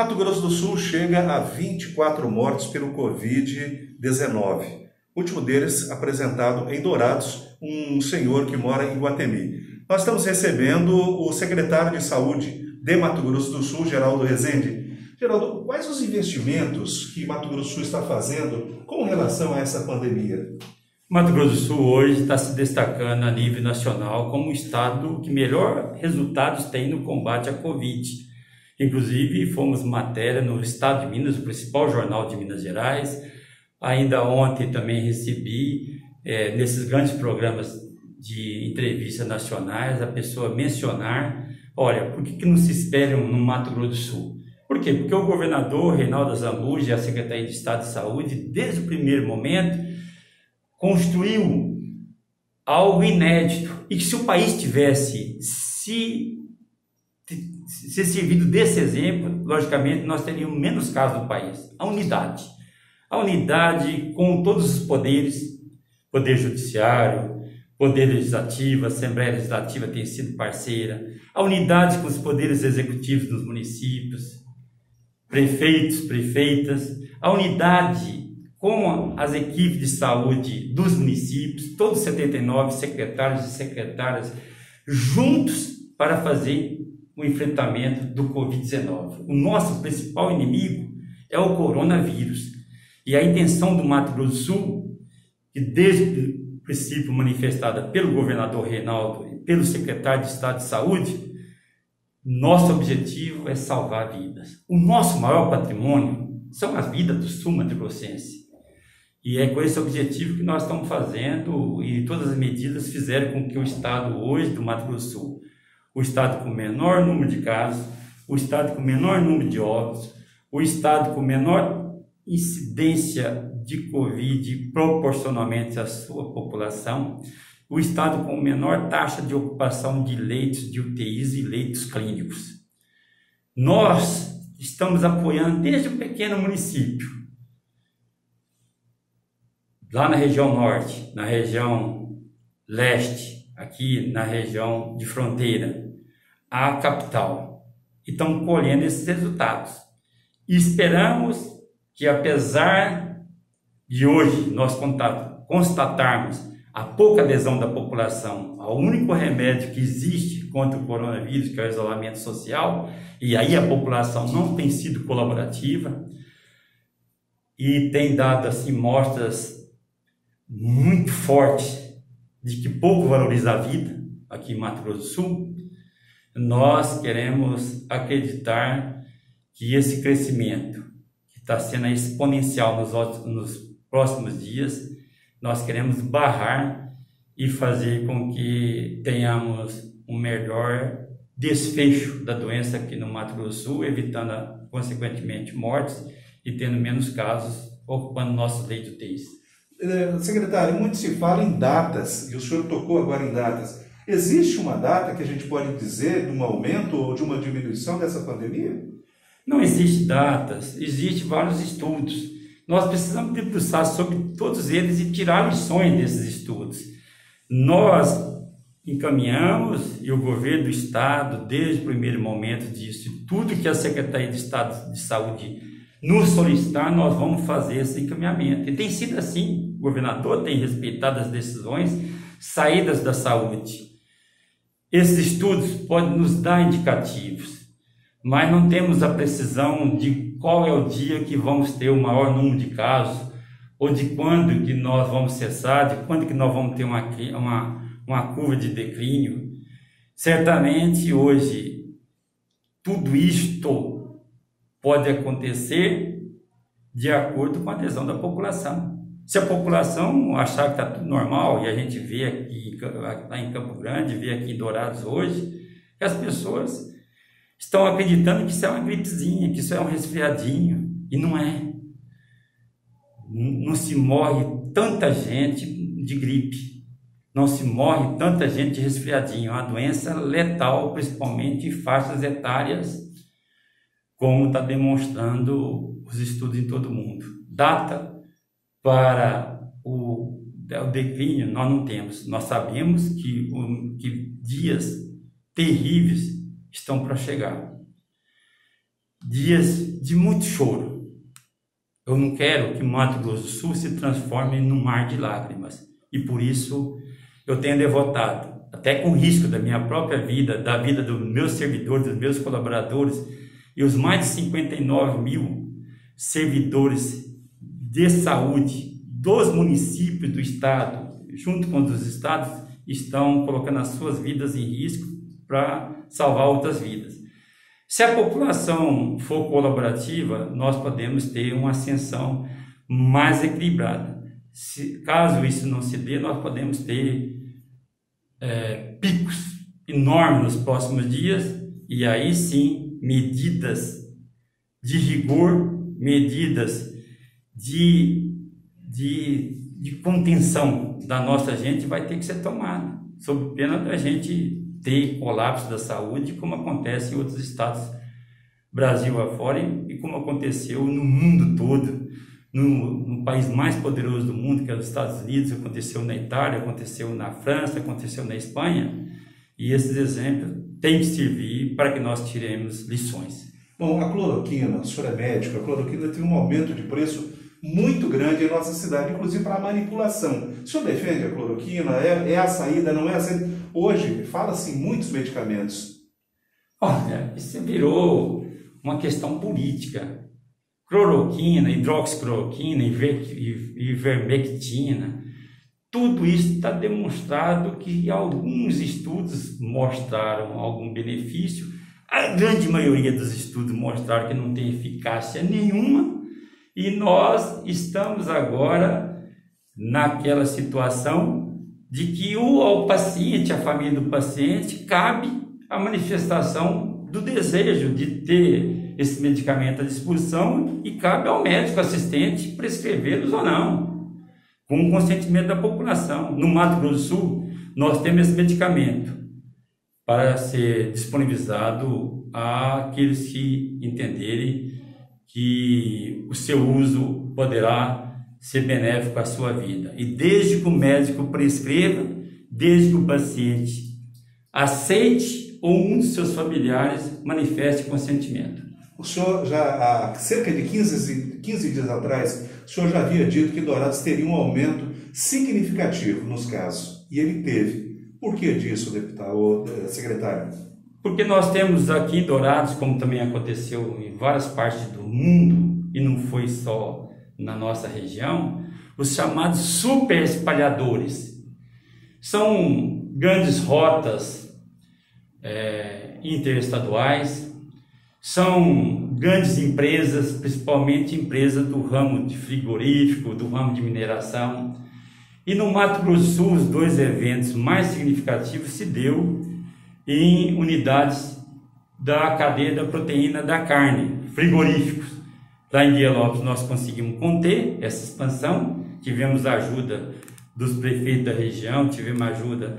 Mato Grosso do Sul chega a 24 mortos pelo Covid-19. O último deles apresentado em Dourados, um senhor que mora em Guatemi. Nós estamos recebendo o secretário de Saúde de Mato Grosso do Sul, Geraldo Rezende. Geraldo, quais os investimentos que Mato Grosso do Sul está fazendo com relação a essa pandemia? Mato Grosso do Sul hoje está se destacando a nível nacional como o estado que melhor resultados tem no combate à Covid. Inclusive, fomos matéria no estado de Minas, o principal jornal de Minas Gerais. Ainda ontem também recebi, nesses grandes programas de entrevistas nacionais, a pessoa mencionar, olha, por que não se esperam no Mato Grosso do Sul? Por quê? Porque o governador Reinaldo Azambuja e a Secretaria de Estado de Saúde, desde o primeiro momento, construiu algo inédito e que se o país tivesse se servido desse exemplo, logicamente nós teríamos menos casos no país. A unidade com todos os poderes, poder judiciário, poder legislativo, a Assembleia Legislativa tem sido parceira, a unidade com os poderes executivos dos municípios, prefeitos, prefeitas, a unidade com as equipes de saúde dos municípios, todos os 79 secretários e secretárias juntos para fazer o enfrentamento do Covid-19. O nosso principal inimigo é o coronavírus. E a intenção do Mato Grosso do Sul, que desde o princípio manifestada pelo governador Reinaldo e pelo secretário de Estado de Saúde, nosso objetivo é salvar vidas. O nosso maior patrimônio são as vidas do sul mato-grossense. E é com esse objetivo que nós estamos fazendo e todas as medidas fizeram com que o estado hoje do Mato Grosso do Sul, o estado com o menor número de casos, o estado com o menor número de óbitos, o estado com menor incidência de Covid proporcionalmente à sua população, o estado com menor taxa de ocupação de leitos de UTIs e leitos clínicos. Nós estamos apoiando desde o pequeno município, lá na região norte, na região leste, aqui na região de fronteira, à capital. E estão colhendo esses resultados. E esperamos que, apesar de hoje nós constatarmos a pouca adesão da população ao único remédio que existe contra o coronavírus, que é o isolamento social, e aí a população não tem sido colaborativa e tem dado assim mostras muito fortes de que pouco valoriza a vida aqui em Mato Grosso do Sul, nós queremos acreditar que esse crescimento que está sendo exponencial nos próximos dias, nós queremos barrar e fazer com que tenhamos um melhor desfecho da doença aqui no Mato Grosso do Sul, evitando, consequentemente, mortes e tendo menos casos, ocupando nossos leitos UTIs. Secretário, muito se fala em datas, e o senhor tocou agora em datas. Existe uma data que a gente pode dizer de um aumento ou de uma diminuição dessa pandemia? Não existe datas, existem vários estudos. Nós precisamos debruçar sobre todos eles e tirar lições desses estudos. Nós encaminhamos, e o governo do estado, desde o primeiro momento disso, tudo que a Secretaria de Estado de Saúde nos solicitar, nós vamos fazer esse encaminhamento. E tem sido assim, o governador tem respeitado as decisões saídas da saúde. Esses estudos podem nos dar indicativos, mas não temos a precisão de qual é o dia que vamos ter o maior número de casos, ou de quando que nós vamos cessar, de quando que nós vamos ter uma curva de declínio. Certamente hoje tudo isto pode acontecer de acordo com a adesão da população. Se a população achar que está tudo normal, e a gente vê aqui lá em Campo Grande, vê aqui em Dourados hoje, que as pessoas estão acreditando que isso é uma gripezinha, que isso é um resfriadinho, e não é. Não se morre tanta gente de gripe, não se morre tanta gente de resfriadinho, é uma doença letal, principalmente em faixas etárias, como está demonstrando os estudos em todo o mundo. Data para o declínio nós não temos, nós sabemos que dias terríveis estão para chegar. dias de muito choro. Eu não quero que Mato Grosso do Sul se transforme num mar de lágrimas. E por isso eu tenho devotado, até com risco da minha própria vida, da vida dos meus servidores, dos meus colaboradores, e os mais de 59 mil servidores de saúde dos municípios do estado, junto com os dos estados, estão colocando as suas vidas em risco para salvar outras vidas. Se a população for colaborativa, nós podemos ter uma ascensão mais equilibrada. Se, caso isso não se dê, nós podemos ter picos enormes nos próximos dias, e aí sim, medidas de rigor, medidas de contenção da nossa gente vai ter que ser tomada, sob pena da gente ter colapso da saúde, como acontece em outros estados, Brasil afora, e como aconteceu no mundo todo, no país mais poderoso do mundo, que é os Estados Unidos, aconteceu na Itália, aconteceu na França, aconteceu na Espanha, e esses exemplos têm que servir para que nós tiremos lições. Bom, a cloroquina, o senhor é médico, a cloroquina teve um aumento de preço muito grande em nossa cidade, inclusive para a manipulação. O senhor defende a cloroquina? É a saída, não é a saída? Hoje, fala-se em muitos medicamentos. Olha, isso virou uma questão política. Cloroquina, hidroxicloroquina, ivermectina, tudo isso está demonstrado que alguns estudos mostraram algum benefício, a grande maioria dos estudos mostraram que não tem eficácia nenhuma, e nós estamos agora naquela situação de que ao paciente, à família do paciente, cabe a manifestação do desejo de ter esse medicamento à disposição, e cabe ao médico assistente prescrevê-los ou não, com o consentimento da população. No Mato Grosso do Sul, nós temos esse medicamento para ser disponibilizado àqueles que entenderem que o seu uso poderá ser benéfico à sua vida. E desde que o médico prescreva, desde que o paciente aceite ou um dos seus familiares manifeste consentimento. O senhor já há cerca de 15 dias atrás, o senhor já havia dito que Dourados teria um aumento significativo nos casos, e ele teve. Por que disso, deputado, secretário? Porque nós temos aqui em Dourados, como também aconteceu em várias partes do mundo, e não foi só na nossa região, os chamados super espalhadores. São grandes rotas interestaduais, são grandes empresas, principalmente empresas do ramo de frigorífico, do ramo de mineração. E no Mato Grosso do Sul, os dois eventos mais significativos se deu em unidades da cadeia da proteína da carne, frigoríficos. Lá em Guia Lopes nós conseguimos conter essa expansão, tivemos a ajuda dos prefeitos da região, tivemos a ajuda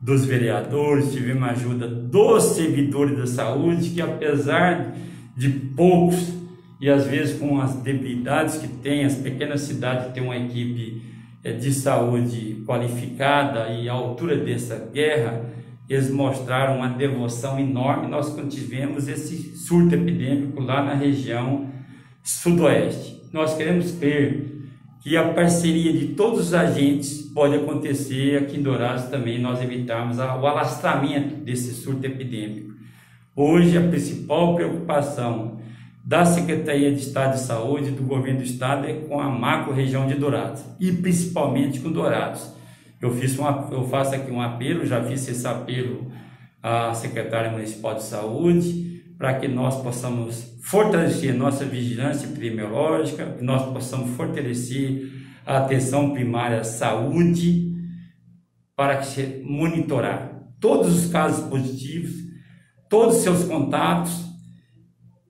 dos vereadores, tivemos a ajuda dos servidores da saúde, que apesar de poucos e às vezes com as debilidades que tem, as pequenas cidades têm uma equipe de saúde qualificada, e à altura dessa guerra eles mostraram uma devoção enorme. Nós tivemos esse surto epidêmico lá na região Sudoeste. Nós queremos crer que a parceria de todos os agentes pode acontecer aqui em Dourados também, nós evitarmos o alastramento desse surto epidêmico. Hoje, a principal preocupação da Secretaria de Estado de Saúde do Governo do Estado é com a macro-região de Dourados, e principalmente com Dourados. Eu faço aqui um apelo, já fiz esse apelo à Secretária Municipal de Saúde, para que nós possamos fortalecer nossa vigilância epidemiológica, que nós possamos fortalecer a atenção primária à saúde, para monitorar todos os casos positivos, todos os seus contatos,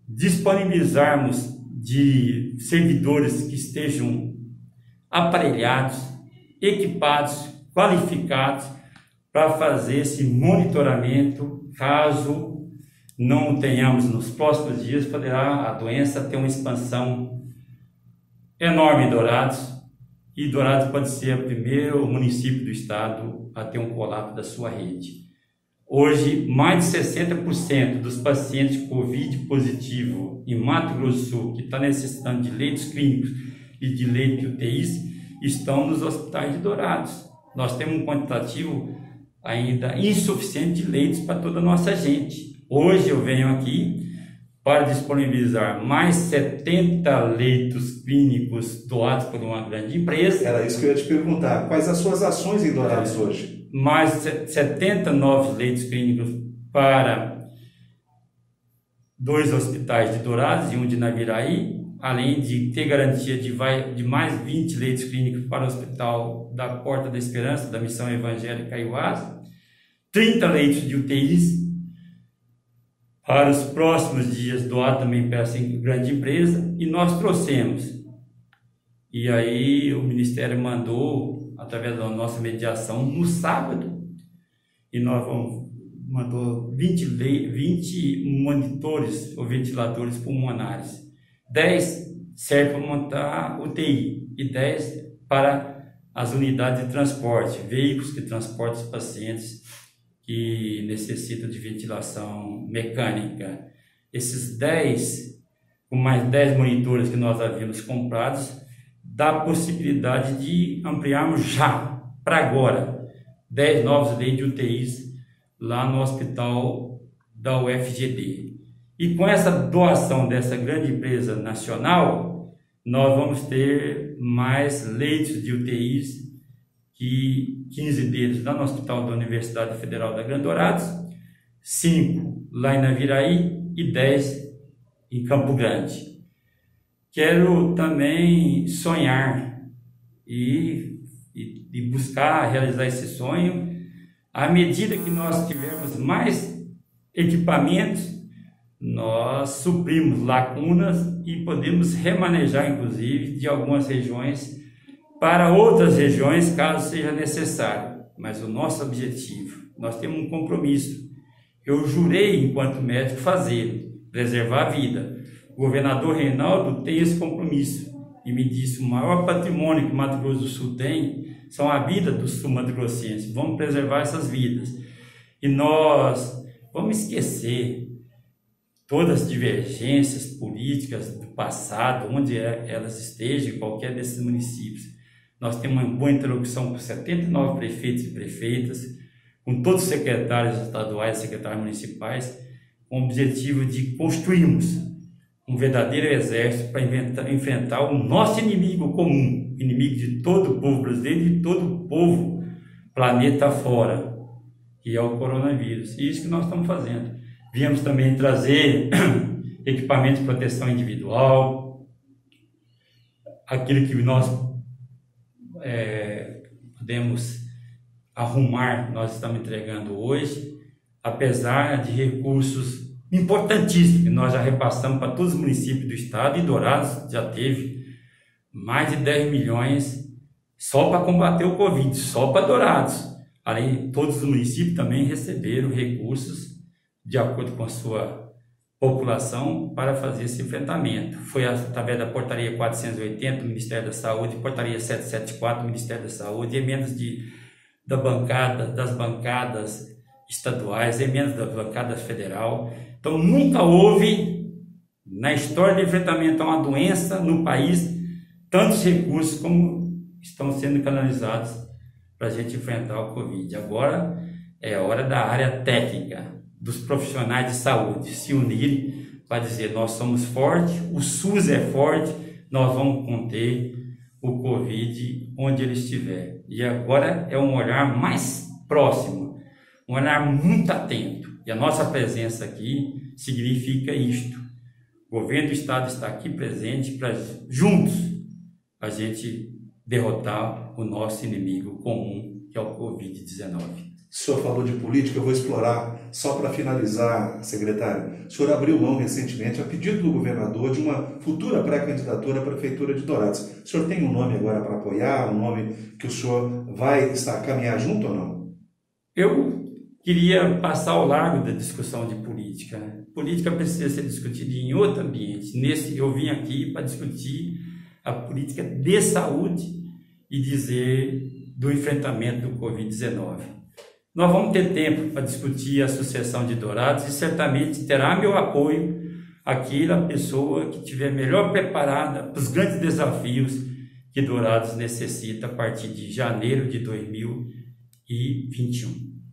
disponibilizarmos de servidores que estejam aparelhados, equipados, qualificados, para fazer esse monitoramento. Caso não tenhamos nos próximos dias, poderá a doença ter uma expansão enorme em Dourados, e Dourados pode ser o primeiro município do estado a ter um colapso da sua rede. Hoje, mais de 60% dos pacientes de Covid positivo em Mato Grosso do Sul, que está necessitando de leitos clínicos e de leitos de UTIs, estão nos hospitais de Dourados. Nós temos um quantitativo ainda insuficiente de leitos para toda a nossa gente. Hoje eu venho aqui para disponibilizar mais 70 leitos clínicos doados por uma grande empresa. Era isso que eu ia te perguntar. Quais as suas ações em Dourados hoje? Mais 79 leitos clínicos para 2 hospitais de Dourados e um de Naviraí, além de ter garantia de mais 20 leitos clínicos para o Hospital da Porta da Esperança, da Missão Evangélica Iuás, 30 leitos de UTIs para os próximos dias, doar também para essa grande empresa, e nós trouxemos. E aí o Ministério mandou, através da nossa mediação, no sábado, e nós mandou 20 monitores ou ventiladores pulmonares, 10 serve para montar UTI e 10 para as unidades de transporte, veículos que transportam os pacientes que necessitam de ventilação mecânica. Esses 10, com mais 10 monitores que nós havíamos comprados, dá a possibilidade de ampliarmos já, para agora, 10 novos leitos de UTIs lá no hospital da UFGD. E com essa doação dessa grande empresa nacional, nós vamos ter mais leitos de UTIs, que 15 deles lá no Hospital da Universidade Federal da Grande Dourados, 5 lá em Naviraí e 10 em Campo Grande. Quero também sonhar e buscar realizar esse sonho à medida que nós tivermos mais equipamentos. Nós suprimos lacunas e podemos remanejar, inclusive, de algumas regiões para outras regiões, caso seja necessário. Mas o nosso objetivo, nós temos um compromisso. Eu jurei, enquanto médico, fazer, preservar a vida. O governador Reinaldo tem esse compromisso e me disse: o maior patrimônio que o Mato Grosso do Sul tem são a vida dos sul-mato-grossenses. Vamos preservar essas vidas. E nós vamos esquecer todas as divergências políticas do passado, onde elas estejam, em qualquer desses municípios. Nós temos uma boa interlocução com 79 prefeitos e prefeitas, com todos os secretários estaduais e secretários municipais, com o objetivo de construirmos um verdadeiro exército para enfrentar o nosso inimigo comum, inimigo de todo o povo brasileiro e de todo o povo planeta fora, que é o coronavírus. E isso que nós estamos fazendo. Viemos também trazer equipamento de proteção individual, aquilo que nós podemos arrumar, nós estamos entregando hoje, apesar de recursos importantíssimos, que nós já repassamos para todos os municípios do estado, e Dourados já teve mais de 10 milhões só para combater o Covid, só para Dourados. Além, todos os municípios também receberam recursos de acordo com a sua população para fazer esse enfrentamento. Foi através da portaria 480 do Ministério da Saúde, portaria 774 do Ministério da Saúde, emendas das bancadas estaduais, emendas da bancada federal. Então nunca houve na história de enfrentamento a uma doença no país tantos recursos como estão sendo canalizados para a gente enfrentar o Covid. Agora é a hora da área técnica, dos profissionais de saúde se unirem para dizer: nós somos fortes, o SUS é forte, nós vamos conter o Covid onde ele estiver. E agora é um olhar mais próximo, um olhar muito atento. E a nossa presença aqui significa isto. O governo do estado está aqui presente para juntos a gente derrotar o nosso inimigo comum, que é o Covid-19. O senhor falou de política, eu vou explorar, só para finalizar, secretário. O senhor abriu mão recentemente, a pedido do governador, de uma futura pré-candidatura à Prefeitura de Dourados. O senhor tem um nome agora para apoiar, um nome que o senhor vai estar a caminhar junto ou não? Eu queria passar ao largo da discussão de política. Política precisa ser discutida em outro ambiente. Eu vim aqui para discutir a política de saúde e dizer do enfrentamento do Covid-19. Nós vamos ter tempo para discutir a sucessão de Dourados e certamente terá meu apoio aquela pessoa que estiver melhor preparada para os grandes desafios que Dourados necessita a partir de janeiro de 2021.